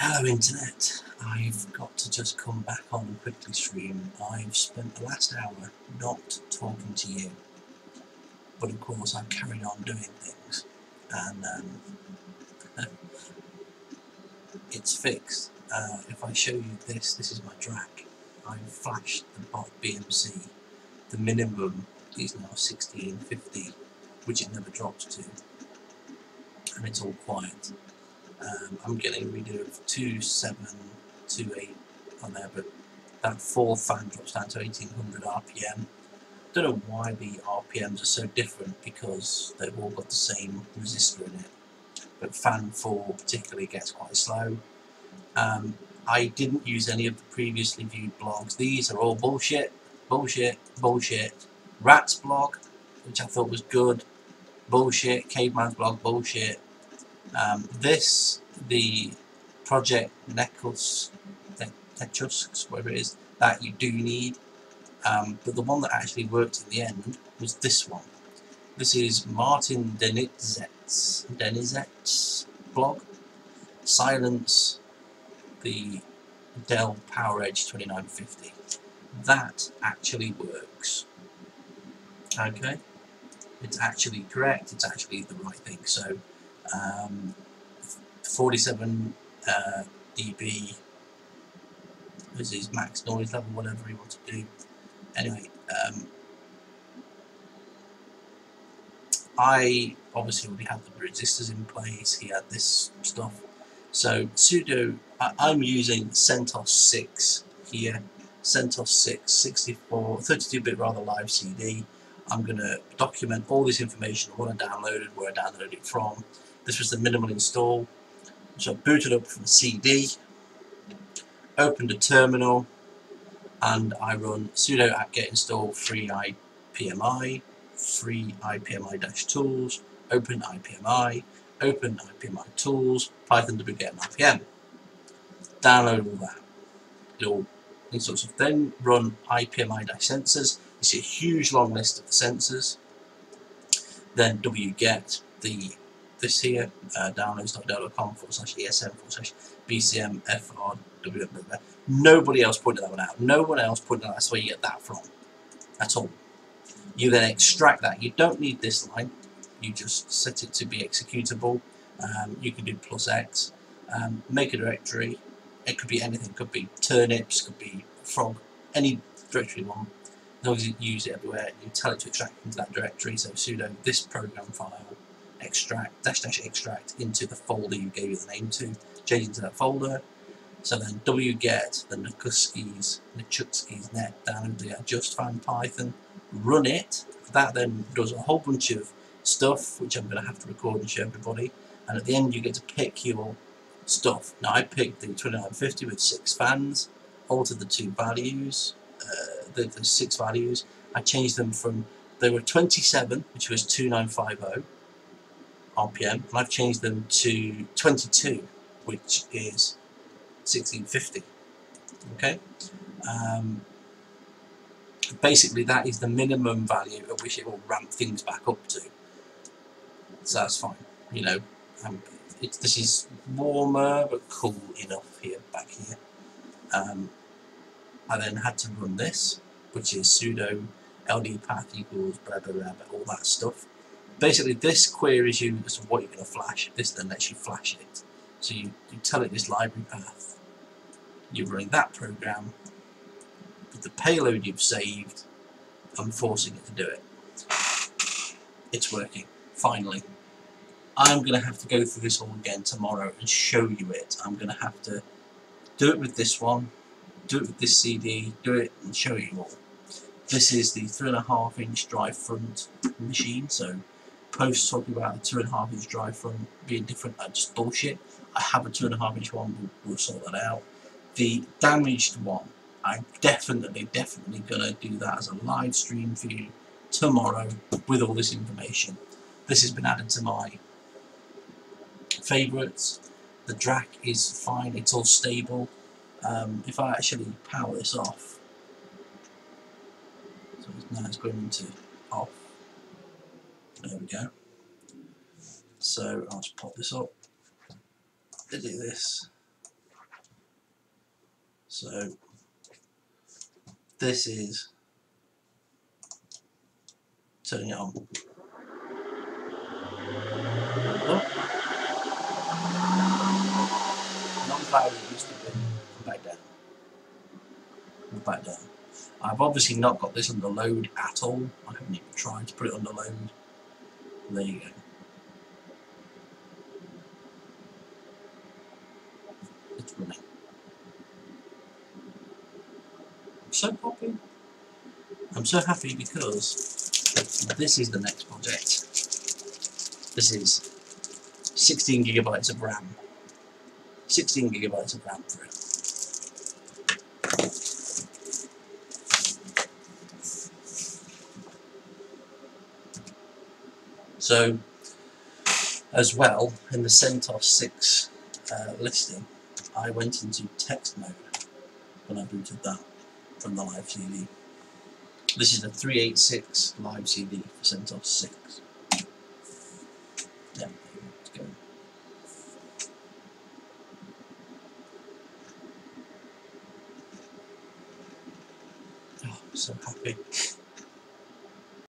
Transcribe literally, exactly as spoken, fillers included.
Hello Internet, I've got to just come back on and quickly stream. I've spent the last hour not talking to you, but of course I've carried on doing things, and um, it's fixed. Uh, if I show you this, this is my D R A C. I've flashed the bot B M C. The minimum is now sixteen fifty, which it never drops to, and it's all quiet. Um, I'm getting rid of two seven, two eight on there, but that four fan drops down to eighteen hundred R P M. Don't know why the R P Ms are so different, because they've all got the same resistor in it. But fan four particularly gets quite slow. Um, I didn't use any of the previously viewed blogs. These are all bullshit, bullshit, bullshit. Rat's blog, which I thought was good, bullshit. Caveman's blog, bullshit. Um, this, the Project Neckus, whatever it is, that you do need, um, but the one that actually worked in the end was this one. This is Martin Denizet's, Denizet's blog, Silence the Dell PowerEdge twenty-nine fifty. That actually works. Okay? It's actually correct, it's actually the right thing. So. Um, forty-seven uh, dB is his max noise level, whatever he wants to do. Anyway, um, I obviously already had the resistors in place. He had this stuff. So sudo, I, I'm using CentOS six here. CentOS six, sixty-four, thirty-two bit rather live C D. I'm going to document all this information, what I downloaded, where I downloaded it from. This was the minimal install, so I booted up from the C D, opened a terminal, and I run sudo apt-get install freeIPMI, freeIPMI-tools, openIPMI, openIPMI-tools, python dpget and R P M. Download all that. Do all these sorts of things. Run I P M I-sensors. You see a huge long list of the sensors. Then wget the this here, uh, downloads.dell dot com forward slash esm forward slash bcm frw. Nobody else pointed that one out. No one else pointed out. That's where you get that from. At all. You then extract that. You don't need this line. You just set it to be executable. Um, you can do plus X. Um, make a directory. It could be anything. It could be turnips. Could be frog. Any directory you want. As long as you use it everywhere. You tell it to extract into that directory. So sudo this program file. Extract dash dash extract into the folder you gave it the name to, change into that folder. So then wget the Nakuskis, Nachutskis net down into the adjust fan python, run it. That then does a whole bunch of stuff which I'm going to have to record and show everybody. And at the end, you get to pick your stuff. Now, I picked the twenty-nine fifty with six fans, altered the two values, uh, the, the six values. I changed them from they were twenty-seven, which was two nine five zero. R P M, and I've changed them to twenty-two, which is sixteen fifty. Okay, um, basically that is the minimum value at which it will ramp things back up to. So that's fine, you know. Um, it, this is warmer but cool enough here, back here. Um, I then had to run this, which is sudo ldpath equals blah blah blah, all that stuff. Basically, this queries you as to what you're going to flash. This then lets you flash it. So you, you tell it this library path. You're running that program with the payload you've saved and forcing it to do it. It's working, finally. I'm going to have to go through this all again tomorrow and show you it. I'm going to have to do it with this one, do it with this C D, do it and show you all. This is the three point five inch drive front machine, so posts talking about the two and a half inch drive front being different, that's just bullshit. I have a two and a half inch one, we'll, we'll sort that out. The damaged one, I'm definitely, definitely gonna do that as a live stream for you tomorrow with all this information. This has been added to my favourites. The D R A C is fine, it's all stable. Um, if I actually power this off, so now it's going into off. There we go. So I'll just pop this up. To do this, So this is turning it on. Non-cloud it used to be. Come back down. Come back down. I've obviously not got this under load at all. I haven't even tried to put it under load. There you go. It's running. I'm so happy. I'm so happy because this is the next project. This is sixteen gigabytes of RAM. sixteen gigabytes of RAM for it. So, as well, in the CentOS six uh, listing, I went into text mode when I booted that from the live C D. This is the three eighty-six live C D for CentOS six. There we go, let's go. Oh, I'm so happy.